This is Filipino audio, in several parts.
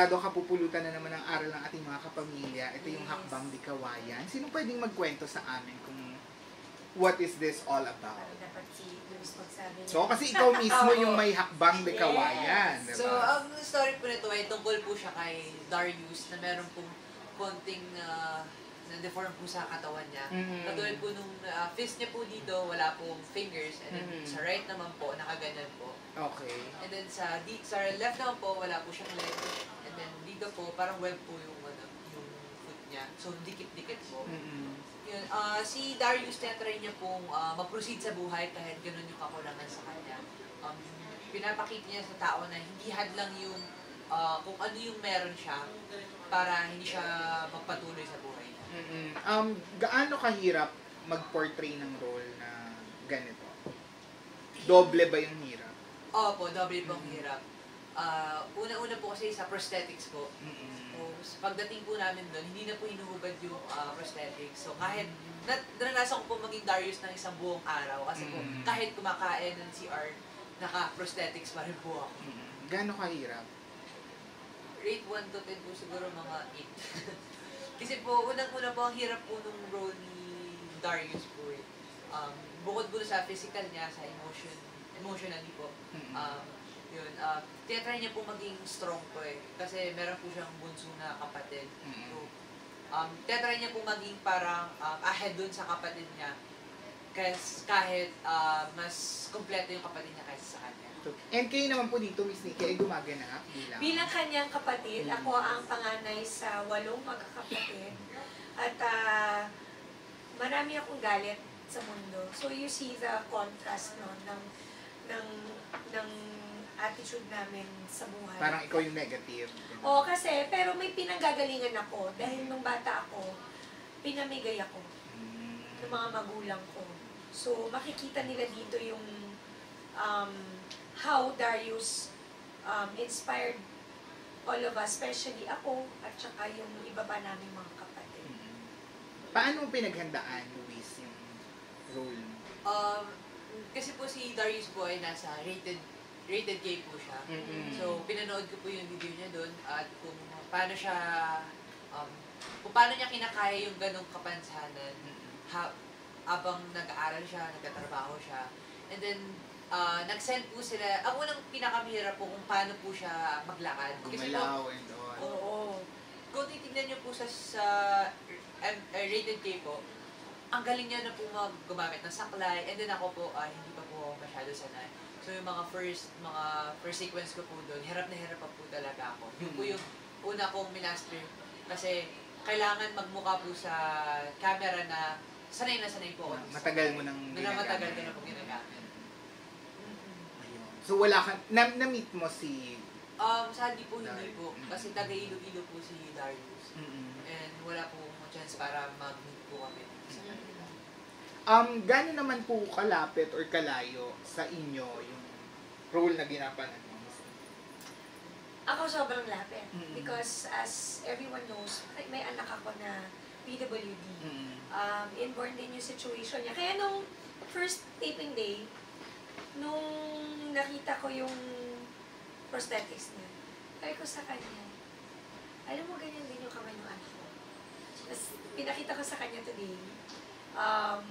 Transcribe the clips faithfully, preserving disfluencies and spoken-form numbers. Paniguradong kapupulutan na naman ang aral ng ating mga kapamilya. Ito yung Hakbang de Kawayan. Sino pwedeng magkwento sa amin kung what is this all about? So, kasi ikaw mismo yung may Hakbang de Kawayan. Yes. Diba? So, ang story po nito ay tungkol po siya kay Darius na meron pong konting uh, na-deform po sa katawan niya. Mm-hmm. Katulad po nung uh, fist niya po dito, wala pong fingers. And then mm-hmm. sa right naman po, nakaganyan po. Okay. And then sa, di sa left naman po, wala po siyang leg. And then dito po, parang web po yung, ano, yung foot niya. So, dikit-dikit po. Mm-hmm. Yun, uh, si Darius, tinatry niya pong uh, mag-proceed sa buhay kahit ganun yung kakulangan sa kanya. Um, pinapakita niya sa tao na hindi hadlang yung uh, kung ano yung meron siya para hindi siya magpatuloy sa buhay. Mm-hmm. Um, gaano kahirap mag-portray ng role na ganito? Doble ba yung hirap? Opo, doble pong mm-hmm. hirap. Uh, Una-una po kasi sa prosthetics po. Mm-hmm. So, pagdating po namin doon, hindi na po hinuhubad yung uh, prosthetics. So, kahit, naranasan ko po maging Darius ng isang buong araw. Kasi mm-hmm. po, kahit kumakain ng C R, naka-prosthetics pa rin po ako. Mm-hmm. Gaano kahirap? Rate one to ten po siguro mga eight. Kasi po, unang-una po, ang hirap po nung role ni Darius po eh. Um, bukod po sa physical niya, sa emotion, emotionally po. Um, yun, uh, tinatry niya po maging strong po eh. Kasi meron po siyang bunso na kapatid. So, um, tinatry niya po maging parang um, ahead dun sa kapatid niya. Kasi kahit uh, mas kompleto yung kapatid niya kaysa sa kanya. And kayo naman po dito, Miss Nikki, ay gumaganap bilang? Bilang kanyang kapatid, ako ang panganay sa walong magkakapatid. At uh, marami akong galit sa mundo. So you see the contrast no, ng, ng, ng attitude namin sa buhay. Parang ikaw yung negative. Oo, kasi, pero may pinanggagalingan ako. Dahil nung bata ako, pinamigay ako hmm. ng mga magulang ko. So makikita nila dito yung um, how Darius um, inspired all of us, especially ako at saka yung iba pa naming mga kapatid. Mm-hmm. Paano pinaghandaan, Luis, yung role? Um, kasi po si Darius po ay nasa rated, rated K po siya. Mm-hmm. So, pinanood ko po yung video niya doon at kung paano siya, um, kung paano niya kinakaya yung ganong kapansanan ha, habang nag-aaral siya, nagtatrabaho siya. And then, Uh, nag-send po sila, ang unang pinakamihirap po kung paano po siya maglakad. Gumalaw and all. Oo. oo. Kung titignan niyo po sa, sa uh, Rated K po, ang galing niya na po mag-gumamit ng saklay, and then ako po, uh, hindi pa po masyado sanay. So yung mga first, mga first sequence ko po doon, hirap na hirap pa po talaga ako. Yung po yung una kong minaster, kasi kailangan magmukha po sa camera na sanay na sanay po. Uh, matagal mo nang ginagamit. Matagal ko na po ginagamit. So wala ka, na, na-meet mo si... Um, sadly po, hindi po. Kasi taga-Iloilo po si Darius. Mm-hmm. And wala po chance para mag-meet po kami sa kanila. Um, gano'n naman po kalapit or kalayo sa inyo yung role na ginapanan mo? Ako sobrang lapit. Mm-hmm. Because as everyone knows, may anak ako na P W D. Mm-hmm. um, inborn din yung situation niya. Kaya nung first taping day, nung nakita ko yung prosthetics niya, kaya ko sa kanya, alam mo, ganyan din yung kamay ng anak ko. Tapos, pinakita ko sa kanya today. Um,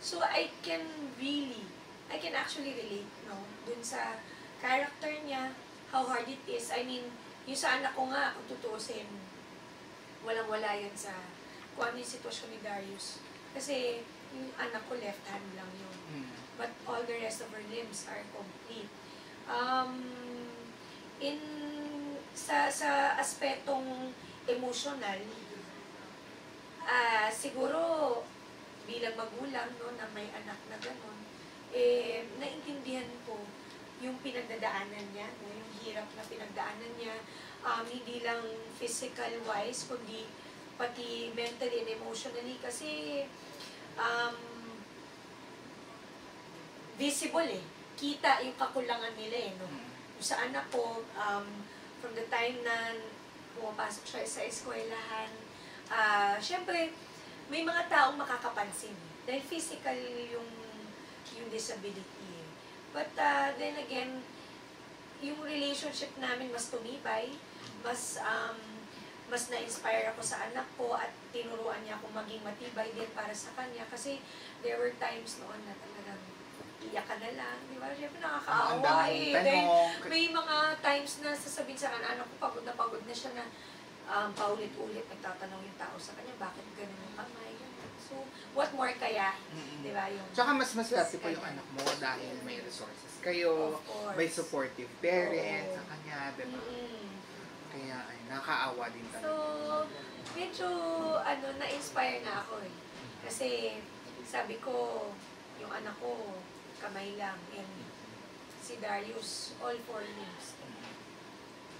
so, I can really, I can actually relate, no? Dun sa character niya, how hard it is. I mean, yung sa anak ko nga, kung tutuusin, walang-wala yan sa kung ano yung sitwasyon ni Darius. Kasi, yung anak ko, left hand lang yun. Mm. But all the rest of her limbs are complete. Um, in sa, sa aspetong emotional, uh, siguro bilang magulang no, na may anak na gano'n, eh, naintindihan ko yung pinagdadaanan niya, no, yung hirap na pinagdaanan niya, um, hindi lang physical-wise, kundi pati mentally and emotionally kasi um, visible eh. Kita yung kakulangan nila eh. No? Sa anak ko, um, from the time na pumapasok siya sa eskwelahan, uh, syempre, may mga taong makakapansin eh. Dahil physical yung, yung disability eh. But uh, then again, yung relationship namin mas tumibay, mas um, mas na-inspire ako sa anak ko at tinuruan niya akong maging matibay din para sa kanya. Kasi there were times noon na talagang iyak ka na lang. Di ba? Siyempre nakakaawa eh. Then, may mga times na sasabihin sa akin, anak ko pagod na pagod na siya na um, paulit-ulit nagtatanong yung tao sa kanya, bakit ganun yung kamay? So, what more kaya? Mm-hmm. Di ba? Yung tsaka mas maswerte pa yung anak mo dahil may resources kayo, may supportive parents, oh, sa kanya, di ba? Mm-hmm. Kaya ay, nakakaawa din talaga. So, medyo ano, na-inspire na ako eh. Kasi sabi ko, yung anak ko, kamay lang. And si Darius, all four names.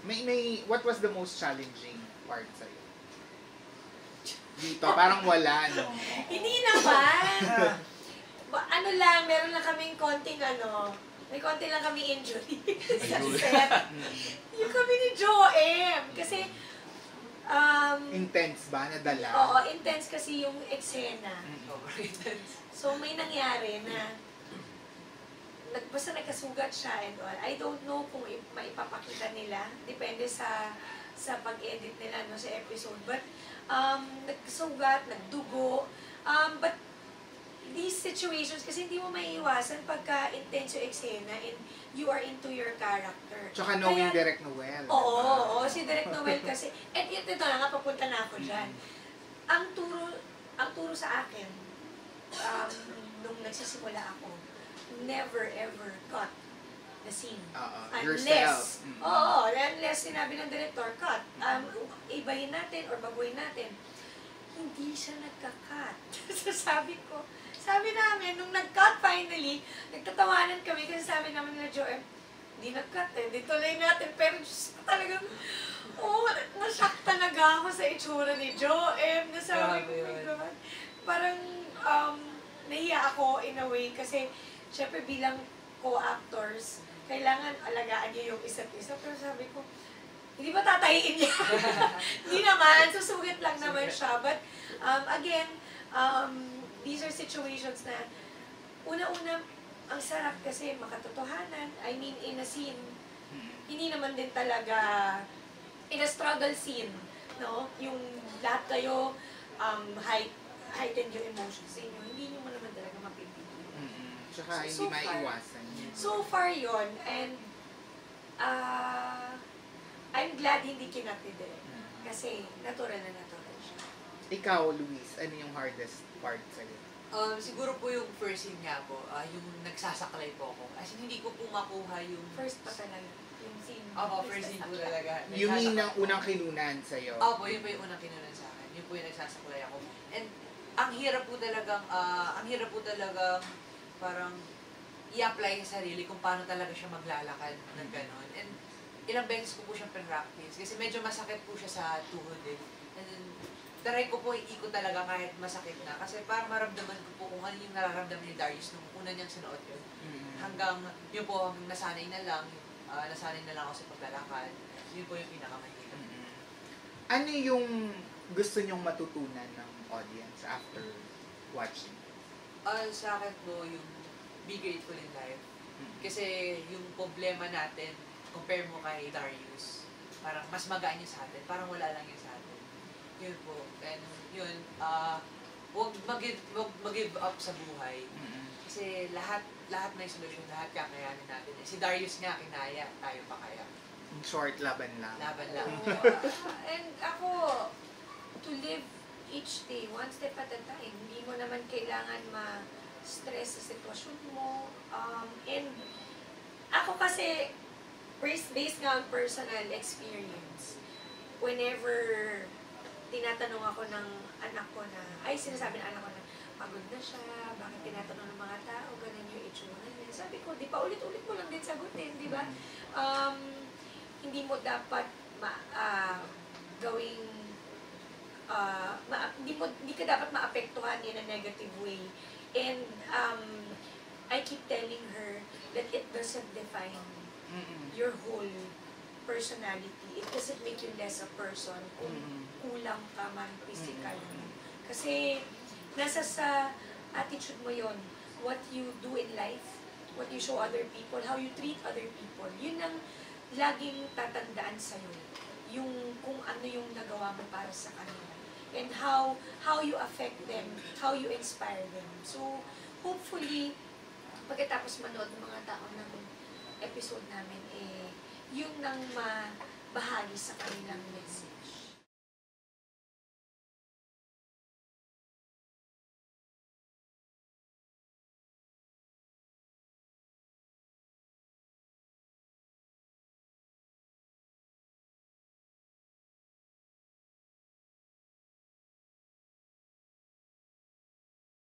May, may, what was the most challenging part sa'yo? Dito, parang wala, no? Hindi naman. Ano lang, meron lang kaming konting ano, may konti lang kami injury sa set. Yung kami ni Joem. Kasi, um... intense ba? Nadala? Oo, intense kasi yung eksena. So, may nangyari na basta nagkasugat siya and all. I don't know kung maipapakita nila. Depende sa sa pag-edit nila, no, sa episode. But, um, nagkasugat, nagdugo. Um, but, these situations, kasi hindi mo maiiwasan pagka intense yung eksena and you are into your character. Tsaka knowing Direk Noel. Oo, oo, si Direk Noel kasi, and ito na nga, papunta na ako dyan. Ang turo, ang turo sa akin, um, nung nagsisimula ako, never ever cut the scene. Uh, uh, unless, mm-hmm. oo, unless sinabi ng director, cut. Um, ibahin natin or baguhin natin. Hindi siya nagka-cut. So sabi ko, sabi namin, nung nag-cut finally, nagtatawanan kami kasi sabi namin na Joem, hindi nag-cut eh, hindi tuloy natin. Pero Diyos ko talagang, oo, oh, nashock talaga ako sa itsura ni Joem. Nasabi ko, yeah, parang um, nahiya ako in a way kasi syempre bilang co-actors, kailangan alagaan niyo yung isa't isa. Pero sabi ko, hindi ba tatayin niya? Hindi naman, susugit lang naman siya. But um, again, um, these are situations na una-una, ang sarap kasi makatotohanan. I mean, in a scene, hindi naman din talaga, in a struggle scene, no? Yung lahat kayo, um, height, heightened yung emotions sa inyo, hindi nyo mo naman talaga mapipigil. Mm-hmm. Tsaka so, hindi so maiwasan. So far yun, and ah, uh, I'm glad hindi kinatid eh. Kasi natural na natural siya. Ikaw, Luis, ano yung hardest part sa'yo? Um, siguro po yung first scene niya po, uh, yung nagsasaklay po ako. As in, hindi ko po makuha yung... First pa talaga. Yung scene. Opo, first, first scene po talaga. Yung yun ang unang kinunan sa'yo? Opo, yun po yung unang kinunan sa akin. Yun po yung nagsasaklay ako. And ang hirap po talagang, uh, ang hirap po talagang parang i-apply sa sarili kung paano talaga siya maglalakad ng gano'n. And ilang beses ko po siyang pinractice kasi medyo masakit po siya sa tuhod din. Taray ko po iikot talaga kahit masakit na kasi para maramdaman ko po kung ano yung nararamdaman ni Darius nung una niyang sinuot yun. Hanggang yun po, nasanay na lang, uh, nasanay na lang ako sa paglalakad. Yun po yung pinakamahirap. Mm-hmm. Ano yung gusto niyong matutunan ng audience after watching? Uh, sa akin po yung be grateful in life. Mm-hmm. Kasi yung problema natin, compare mo kay Darius, parang mas magaan yun sa atin, parang wala lang yun sa atin. Yun po. And yun, uh, huwag mag-give mag up sa buhay. Mm-hmm. Kasi lahat, lahat may solusyon, lahat kakayanin natin. Eh, si Darius nga, kinaya, tayo pa kaya. In short, laban lang. Laban lang. Oh. uh, and ako, to live each day, one step at a time, hindi mo naman kailangan ma-stress sa sitwasyon mo. Um, and ako kasi, based nga on personal experience, whenever tinatanong ako ng anak ko na, ay sinasabi ng anak ko na, pagod na siya, bakit tinatanong ng mga tao, ganun yung itsura niya. Sabi ko, di pa ulit-ulit mo lang din sagutin, di ba? Um, hindi mo dapat ma, uh, gawing, uh, ma, hindi, mo, hindi ka dapat maapektuhan in a negative way. And um, I keep telling her that it doesn't define Mm-mm. your whole personality. It doesn't make you less a person kung Mm-mm. kulang ka man physical. Mm-mm. Kasi nasa sa attitude mo yon, what you do in life, what you show other people, how you treat other people. Yun ang laging tatandaan sa'yo yung kung ano yung nagawa mo para sa kanila. And how how you affect them, how you inspire them. So, hopefully, pagkatapos manood ng mga taong ng episode namin, eh, yung nang mabahagi sa kanilang